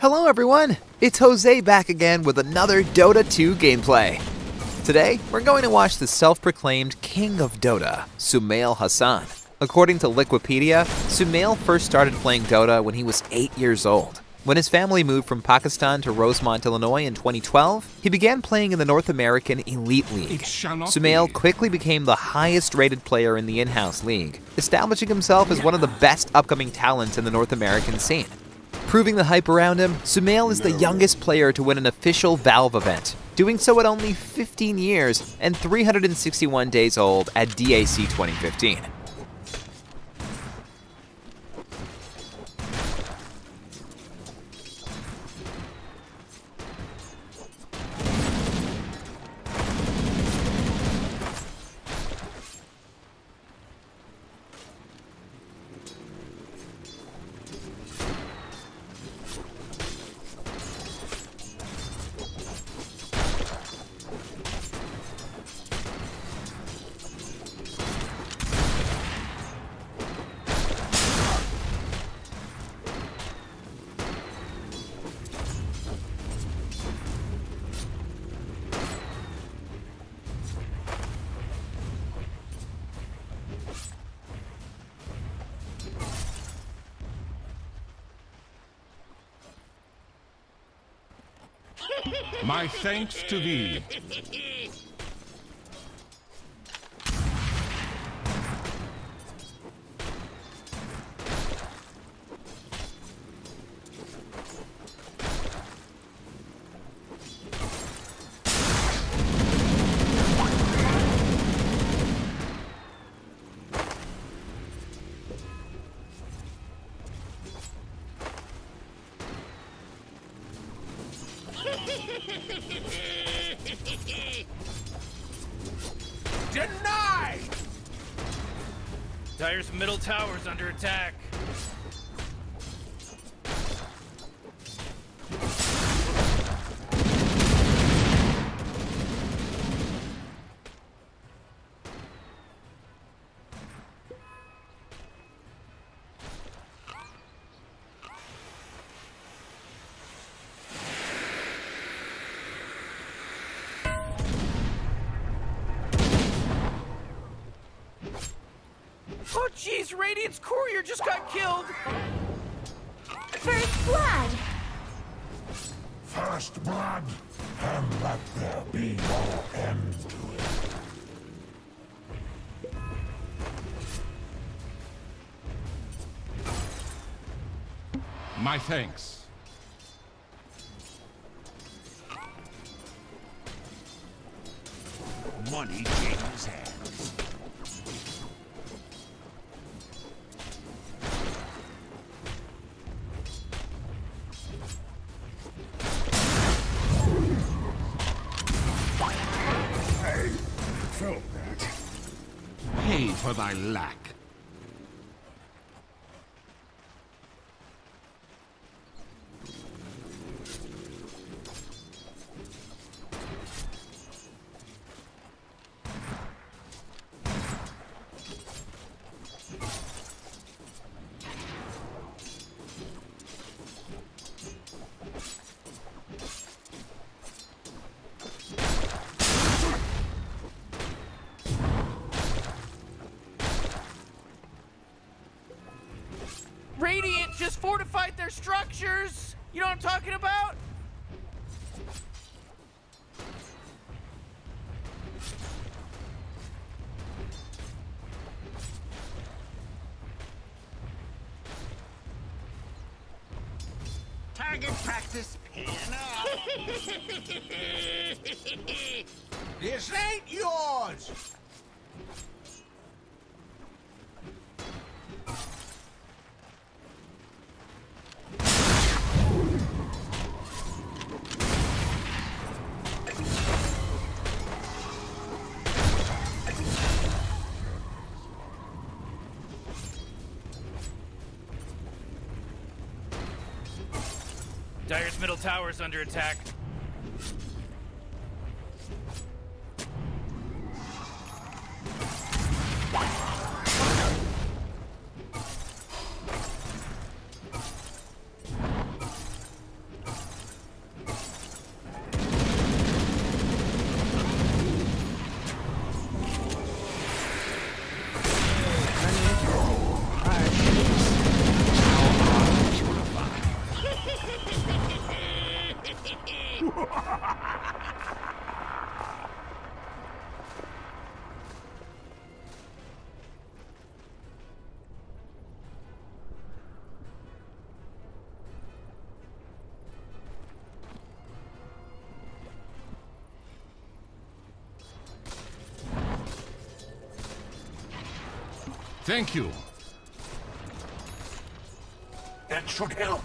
Hello everyone, it's Jose back again with another Dota 2 gameplay. Today, we're going to watch the self-proclaimed King of Dota, Sumail Hassan. According to Liquipedia, Sumail first started playing Dota when he was 8 years old. When his family moved from Pakistan to Rosemont, Illinois in 2012, he began playing in the North American Elite League. Sumail quickly became the highest-rated player in the in-house league, establishing himself as one of the best upcoming talents in the North American scene. Proving the hype around him, Sumail is the youngest player to win an official Valve event, doing so at only 15 years and 361 days old at DAC 2015. My thanks to thee. Denied! Dire's middle tower's under attack. Oh jeez, Radiant's courier just got killed! First blood! First blood, and let there be no end to it. My thanks. Money changes hands. Pay for thy lack. Radiant just fortified their structures! You know what I'm talking about? Target practice pin up! This ain't yours! Dire's middle tower is under attack. Thank you. That should help.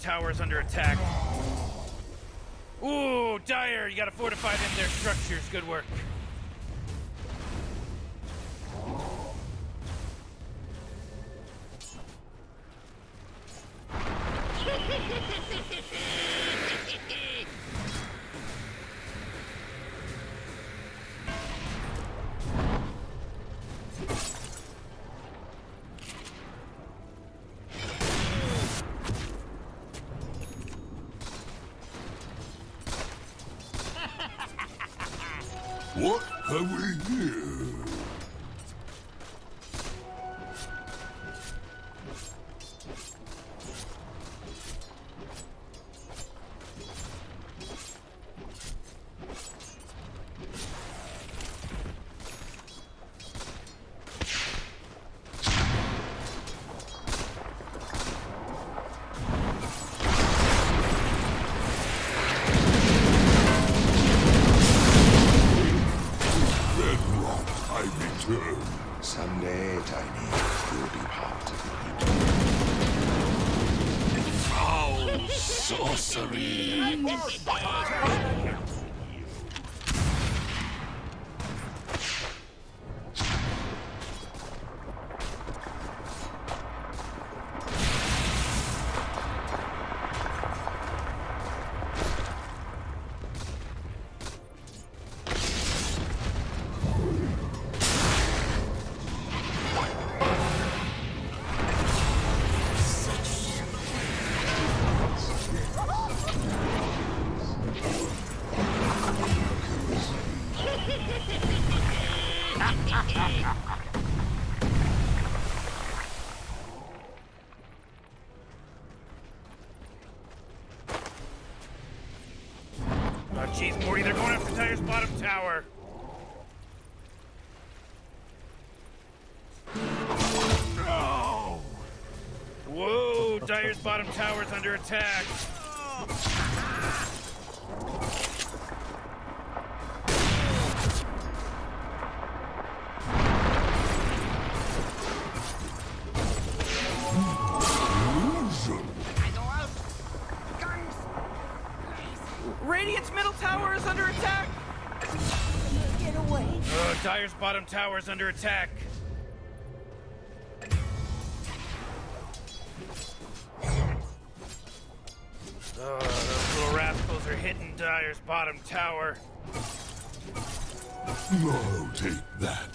Tower's under attack. Ooh, Dire, you gotta fortify them, their structures. Good work. What have we here? Jeez, Morty, they're going after Dire's bottom tower. No! Whoa, Dire's bottom tower's under attack. Dire's bottom tower is under attack. Those little rascals are hitting Dire's bottom tower. I'll take that.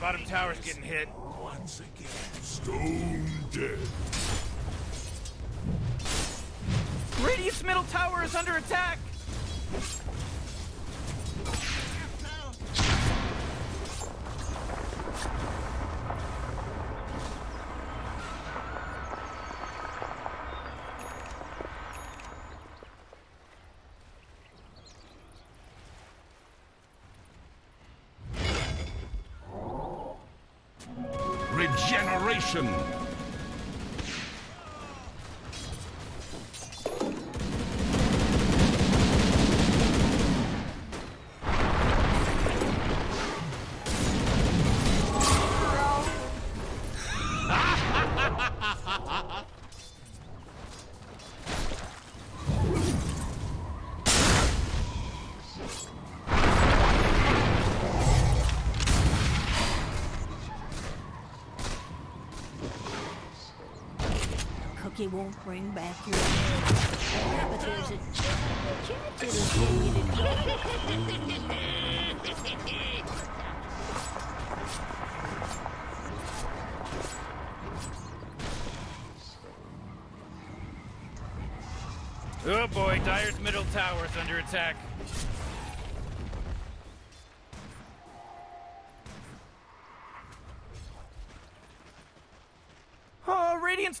Bottom tower's getting hit. Once again. Stone dead. Radiant's middle tower is under attack. Regeneration. It won't bring back your... But there's a chance it'll be in it. Oh boy, Dire's middle tower's under attack. Radiant's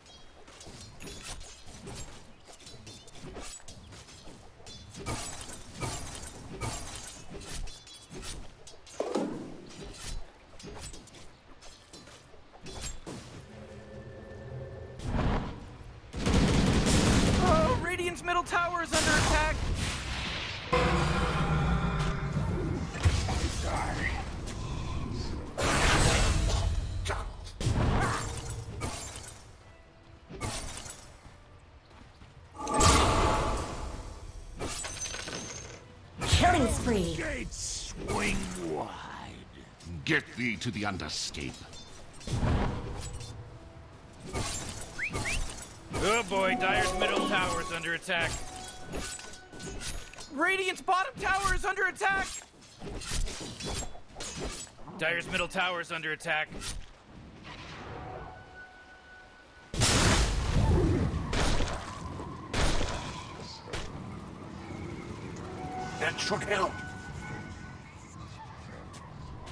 Oh, Radiant's middle tower is under attack! Gates swing wide. Get thee to the underscape. Oh boy, Dire's middle tower is under attack. Radiant's bottom tower is under attack. Dire's middle tower is under attack. That should help.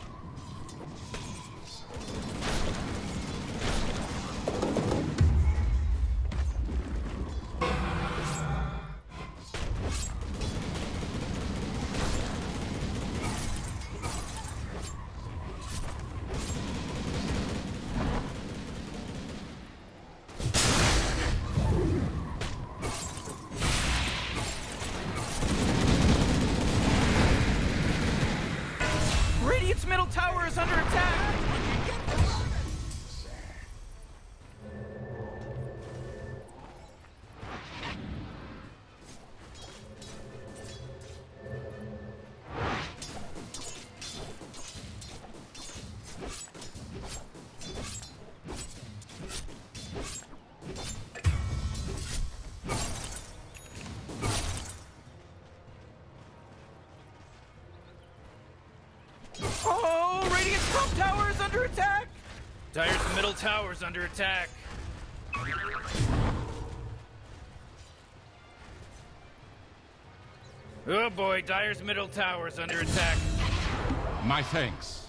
Dire's middle tower is under attack. Oh boy, Dire's middle tower is under attack. My thanks.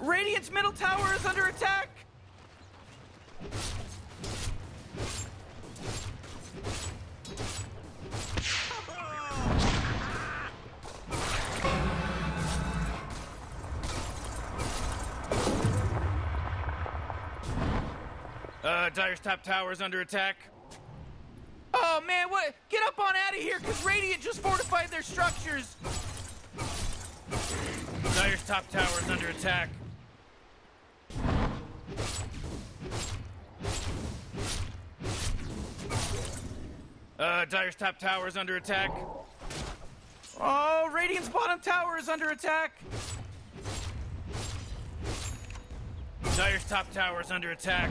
Radiant's middle tower is under attack. Dire's top tower is under attack. Oh man, what? Get up on out of here, cause Radiant just fortified their structures. Dire's top tower is under attack. Dire's top tower is under attack. Oh, Radiant's bottom tower is under attack. Dire's top tower is under attack.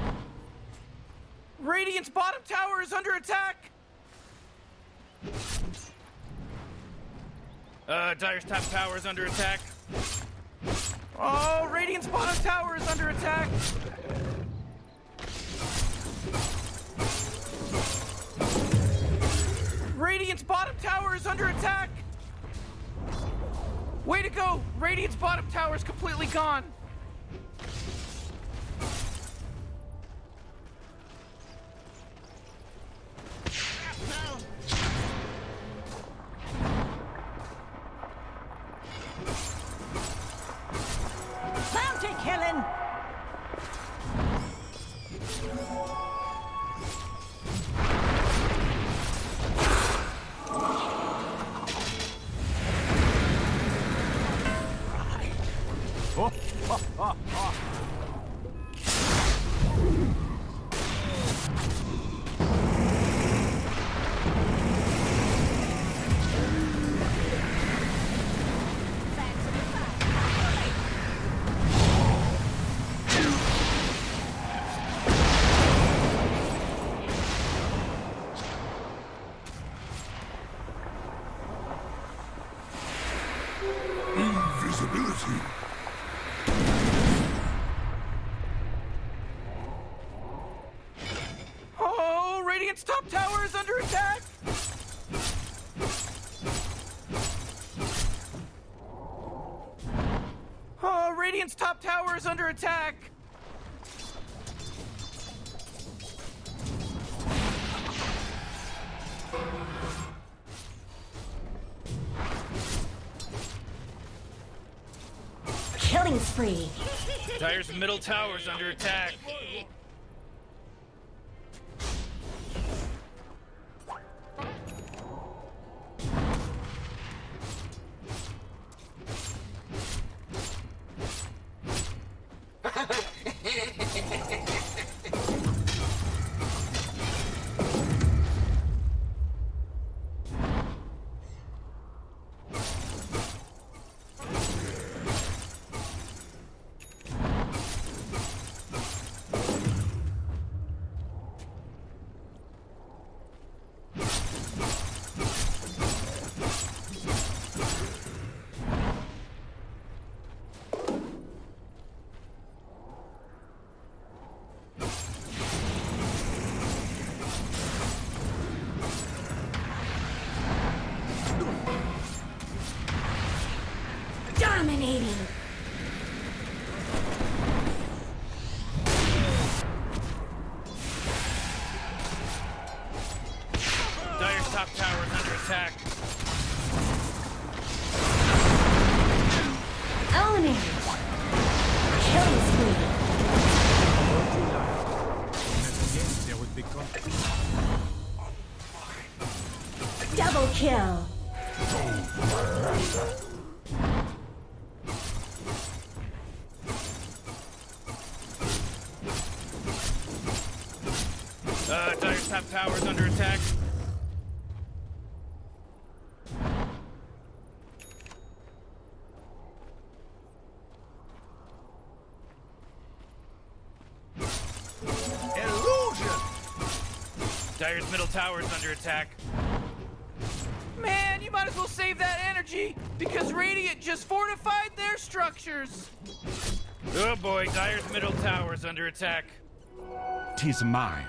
Radiant's bottom tower is under attack. Dire's top tower is under attack. Oh, Radiant's bottom tower is under attack. Radiant's bottom tower is under attack! Way to go! Radiant's bottom tower is completely gone! Bounty killing! Invisibility! Radiant's top tower is under attack! Killing spree! Dire's middle tower's under attack. Dire's top tower's under attack. Illusion! Dire's middle tower's under attack. Man, you might as well save that energy, because Radiant just fortified their structures. Oh boy, Dire's middle tower's under attack. 'Tis mine.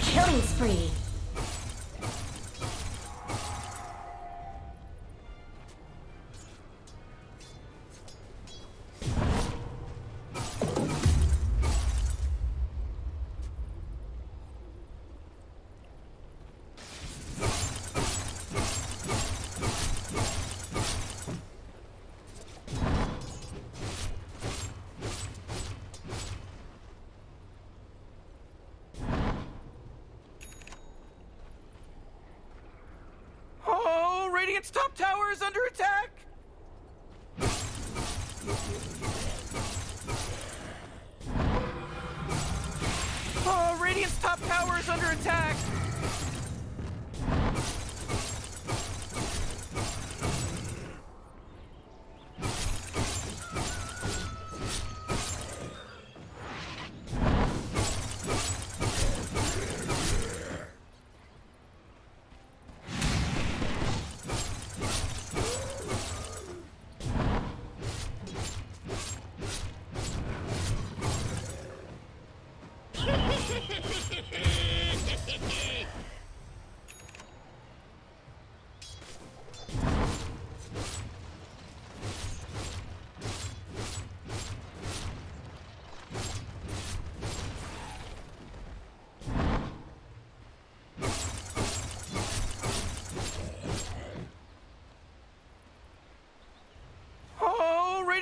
Killing spree. Its top tower is under attack! Oh, Radiant's top tower is under attack!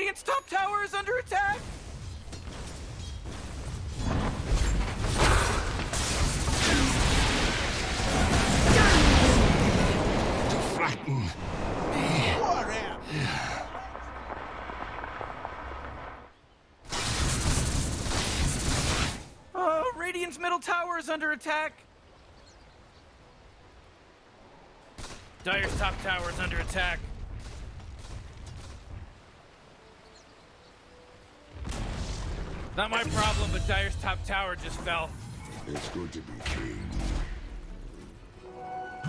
Its top tower is under attack! To frighten me. Oh, Radiant's middle tower is under attack! Dire's top tower is under attack. Not my problem, but Dire's top tower just fell. It's good to be king.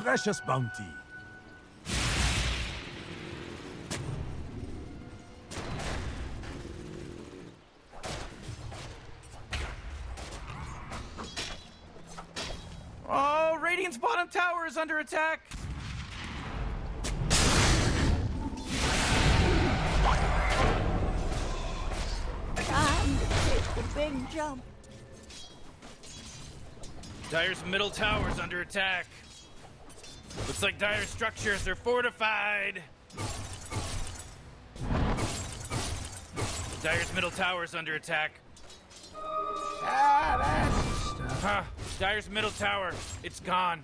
Precious bounty. is under attack. Time to take the big jump. Dire's middle tower is under attack. Looks like Dire's structures are fortified. Dire's middle tower is under attack. Dire's middle tower, it's gone.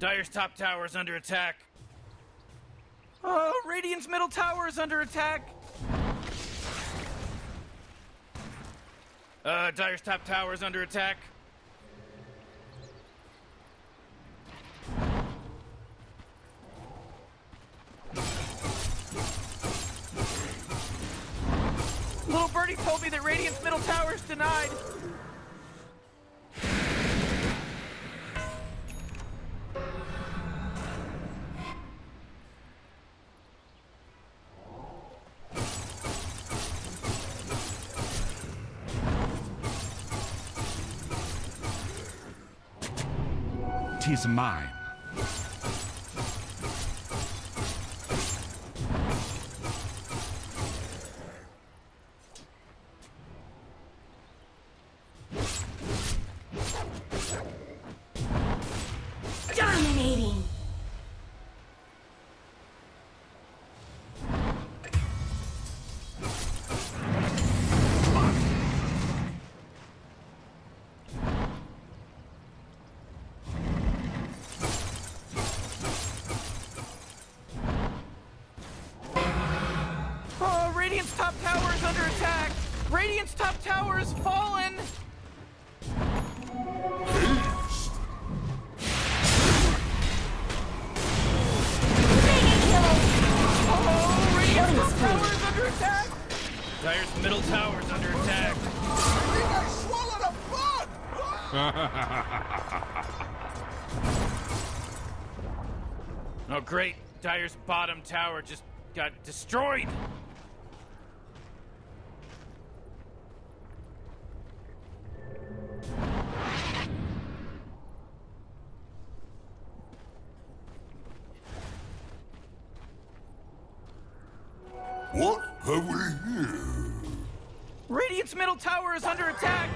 Dire's top tower is under attack. Oh, Radiant's middle tower is under attack. Dire's top tower is under attack. Little birdie told me that Radiant's middle tower is denied. Is mine. Dominating. Radiant's top tower has fallen! Oh, Radiant's top tower is under attack! Dire's middle tower is under attack. I think I swallowed a bug! Oh, great. Dire's bottom tower just got destroyed! What have we here? Radiant's middle tower is under attack!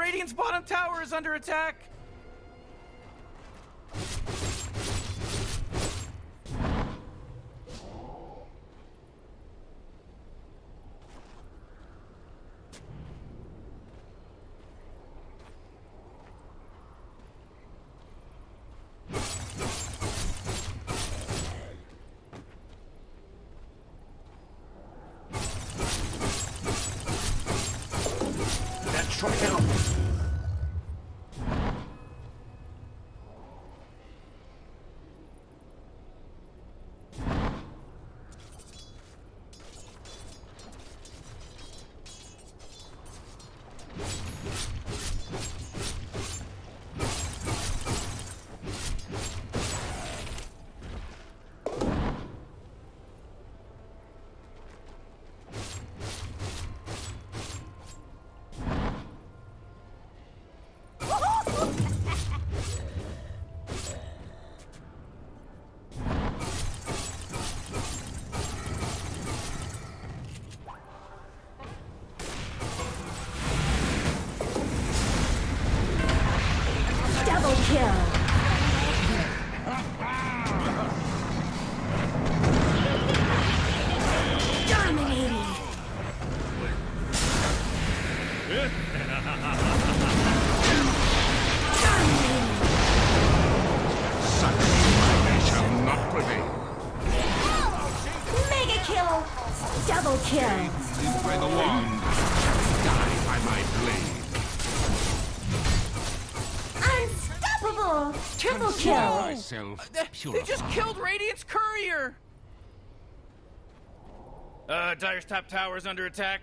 Radiant's bottom tower is under attack. Strike out. They just killed Radiant's courier! Dire's top tower is under attack.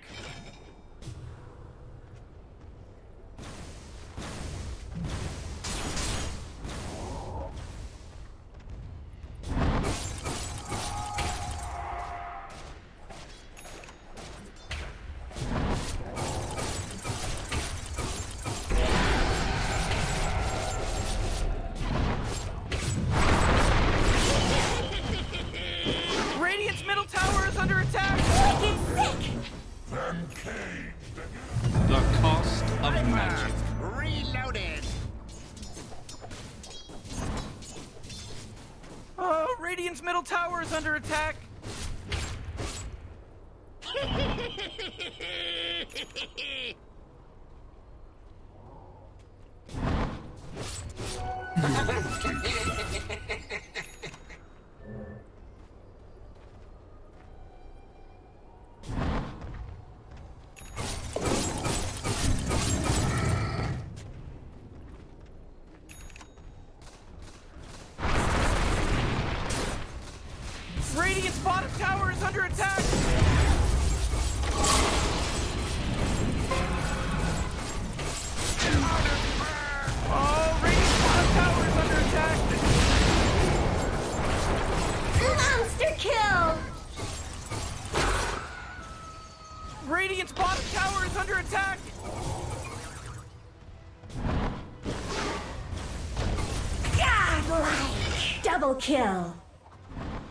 Kill.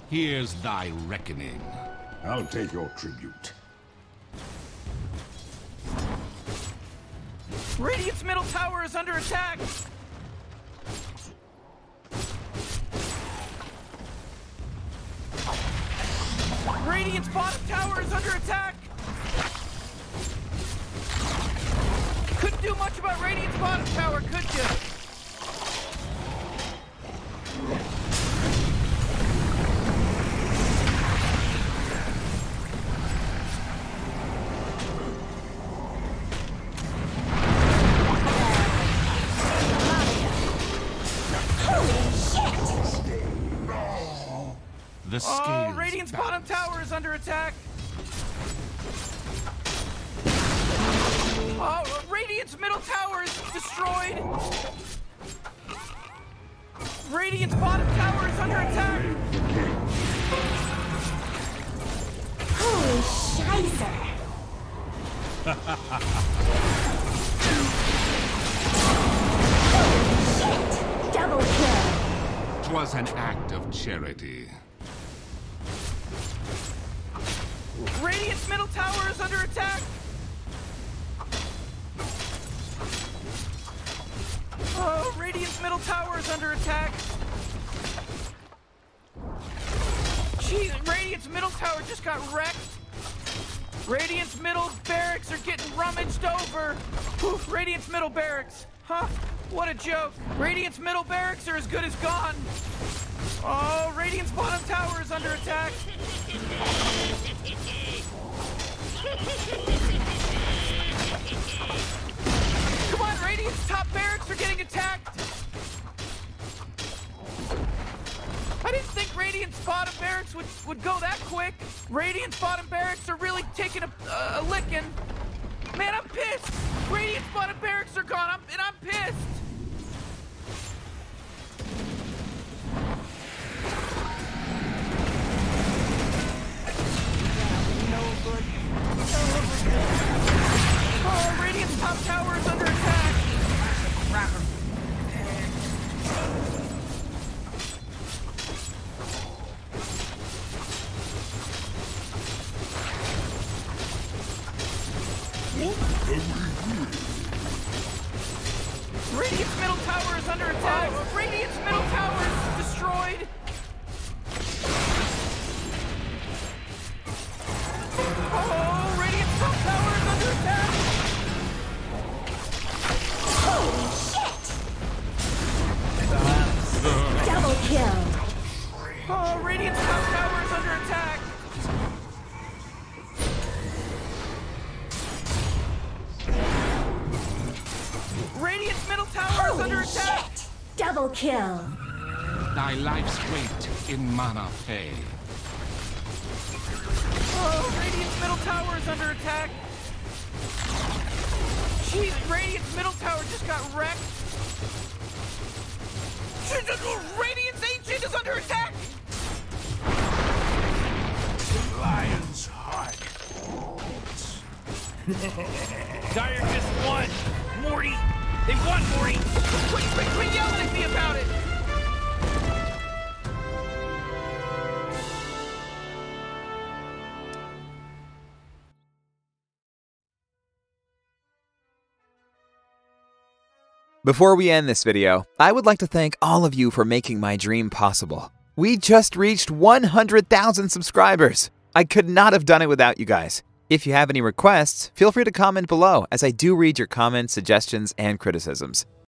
Here's thy reckoning. I'll take your tribute. Radiant's middle tower is under attack. Radiant's bottom tower is under attack. Couldn't do much about Radiant's bottom tower, could you? Under attack. Oh, Radiant's middle tower is destroyed. Radiant's bottom tower is under attack. Holy Scheiße. Holy shit. Double kill. 'Twas an act of charity. Radiant's middle tower is under attack! Oh, Radiant's middle tower is under attack! Jeez, Radiant's middle tower just got wrecked! Radiant's middle barracks are getting rummaged over! Oof, Radiant's middle barracks! Huh? What a joke! Radiant's middle barracks are as good as gone! Oh, Radiant's bottom tower is under attack! Come on, Radiant's top barracks are getting attacked! I didn't think Radiant's bottom barracks would go that quick. Radiant's bottom barracks are really taking a licking. Man, I'm pissed! Radiant's bottom barracks are gone, and I'm pissed! Oh, Radiant's top tower is under attack! Radiant's middle tower is under attack! Radiant's middle tower is destroyed! Oh, Radiant's top tower is under attack! Holy shit! Double kill! Oh, Radiant's top tower is under attack! Radiant's middle tower is under attack! Holy shit! Double kill! Thy life's weight in mana pay. Oh, Radiant's middle tower is under attack. Jeez, Radiant's middle tower just got wrecked. Radiant's ancient is under attack. Lion's heart. Dire just won, Morty. They won, Morty. Quit yelling at me about it. Before we end this video, I would like to thank all of you for making my dream possible. We just reached 100,000 subscribers! I could not have done it without you guys. If you have any requests, feel free to comment below, as I do read your comments, suggestions, and criticisms.